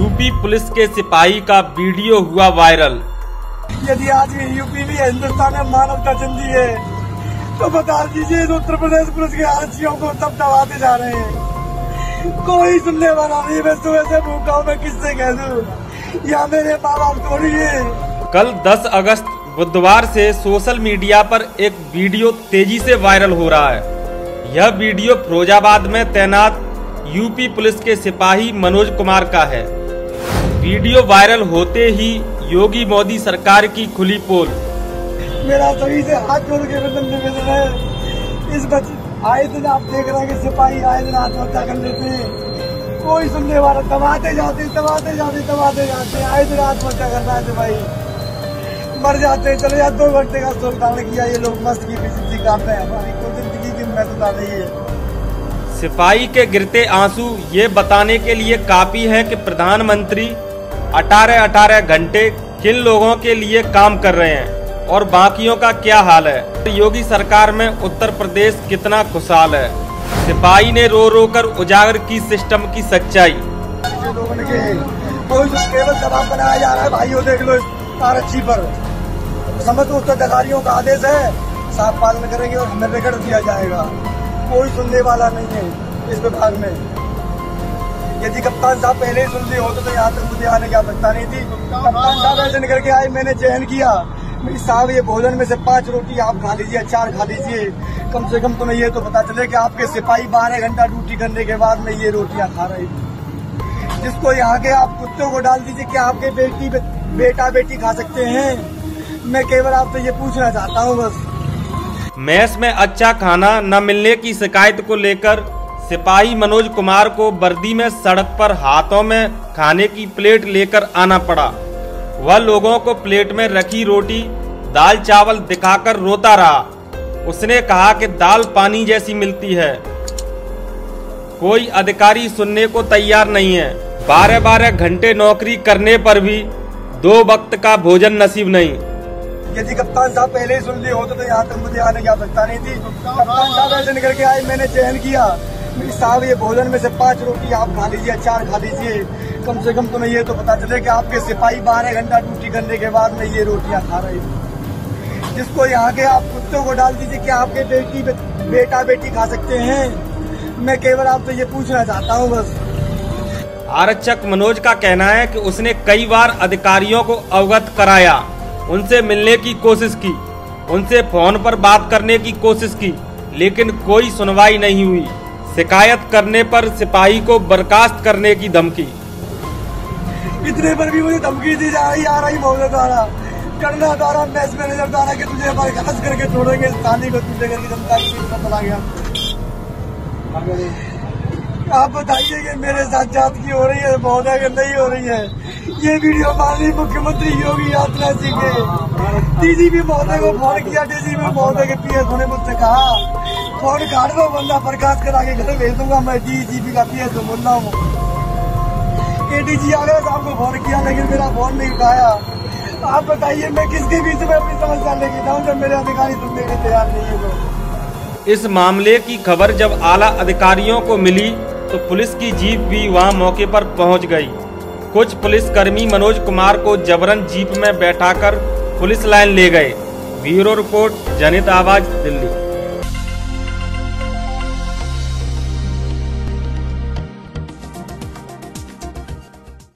UP police के सिपाही का वीडियो हुआ वायरल। यदि आज यूपी भी हिंदुस्तान में मानवता जिंदी है तो बता दीजिए उत्तर प्रदेश पुलिस के आशियों को सब दबाते जा रहे हैं, कोई सुनने वाला नहीं। मैं सुबह से भूखा हूँ, मैं किससे कह दूं, या मेरे माँ बाप छोड़िए। कल 10 अगस्त बुधवार से सोशल मीडिया पर एक वीडियो तेजी से वायरल हो रहा है। यह वीडियो फिरोजाबाद में तैनात यूपी पुलिस के सिपाही मनोज कुमार का है। वीडियो वायरल होते ही योगी मोदी सरकार की खुली पोल। मेरा सभी से हाथ जोड़ के निवेदन है, इस आए दिन आप देख रहे हैं कि सिपाही आए दिन आत्महत्या कर लेते हैं, कोई सुनने वाला, दबाते जाते आए दिन आत्महत्या करता है सिपाही, मर जाते चले जाते। 2 घंटे का सुल्तान किया ये लोग, मस्त की जिंदगी काटते हैं, हमारी कोई जिंदगी की महत्वता नहीं है। सिपाही के गिरते आंसू ये बताने के लिए काफी है कि प्रधानमंत्री 18-18 घंटे किन लोगों के लिए काम कर रहे हैं और बाकियों का क्या हाल है। योगी सरकार में उत्तर प्रदेश कितना खुशहाल है। सिपाही ने रो रो कर उजागर की सिस्टम की सच्चाई। कोई दबाव बनाया जा रहा है भाइयों, देख लो आरक्षी पर समस्त उत्तराधिकारियों का आदेश है, साफ पालन करेंगे और हमें रेगड़ दिया जाएगा। कोई सुनने वाला नहीं है इस विभाग में। यदि कप्तान साहब पहले ही सुनते होते तो यहाँ तक मुझे आने की आवश्यकता नहीं थी। कप्तान साहब ऐसा करके आए, मैंने चयन किया, मेरी साहब ये भोजन में से 5 रोटी आप खा लीजिए, 4 खा लीजिए, कम से कम तुम्हें ये तो पता चले कि आपके सिपाही 12 घंटा ड्यूटी करने के बाद में ये रोटियां खा रही थी। जिसको यहाँ के आप कुत्तों को डाल दीजिए, क्या आपके बेटा बेटी खा सकते हैं? मैं केवल आपसे ये पूछना चाहता हूँ बस। मैस में अच्छा खाना न मिलने की शिकायत को लेकर सिपाही मनोज कुमार को वर्दी में सड़क पर हाथों में खाने की प्लेट लेकर आना पड़ा। वह लोगों को प्लेट में रखी रोटी दाल चावल दिखाकर रोता रहा। उसने कहा कि दाल पानी जैसी मिलती है। कोई अधिकारी सुनने को तैयार नहीं है। 12-12 घंटे नौकरी करने पर भी 2 वक्त का भोजन नसीब नहीं। यदि कप्तान साहब पहले ही सुन लिए होते तो यहाँ तक मुझे आने की आवश्यकता नहीं थी। कप्तान साहब ऐसा करके आए, मैंने चयन किया, मेरी साहब ये भोजन में से 5 रोटी आप खा लीजिए, 4 खा लीजिए, कम से कम तुम्हें ये तो पता चले कि आपके सिपाही 12 घंटा ड्यूटी करने के बाद में ये रोटियां खा रही थी। जिसको यहाँ के आप कुत्तों को डाल दीजिए, क्या आपके बेटा बेटी खा सकते हैं? मैं केवल आपसे ये पूछना चाहता हूँ बस। आरक्षक मनोज का कहना है कि उसने कई बार अधिकारियों को अवगत कराया, उनसे मिलने की कोशिश की, उनसे फोन पर बात करने की कोशिश की, लेकिन कोई सुनवाई नहीं हुई। शिकायत करने पर सिपाही को बर्खास्त करने की धमकी। इतने पर भी मुझे धमकी दी जा रही द्वारा मैच मैनेजर द्वारा कि तुझे बर्खास्त करके छोड़ेंगे, स्थानीय को तुझे करके जनता चला गया। आप बताइए कि मेरे साथ जात की हो रही है महोदय की नहीं हो रही है। ये वीडियो माननीय मुख्यमंत्री योगी आदित्यनाथ जी के डीजीपी महोदय को फोन किया, डीजीपी महोदय के पीएस ने मुझसे कहा फोन काट दो वरना बर्खास्त करा के घर भेज दूंगा। मैं डीजीपी का पीएस बोल रहा हूँ, एडीजी आ गया, आपको फोन किया लेकिन मेरा फोन नहीं उठाया। आप बताइए मैं किसके बीच में अपनी समस्या लेके जाऊँ जब मेरे अधिकारी सुनने के तैयार नहीं है। इस मामले की खबर जब आला अधिकारियों को मिली तो पुलिस की जीप भी वहाँ मौके पर पहुँच गयी। कुछ पुलिसकर्मी मनोज कुमार को जबरन जीप में बैठा कर पुलिस लाइन ले गए। ब्यूरो रिपोर्ट जनित आवाज, दिल्ली।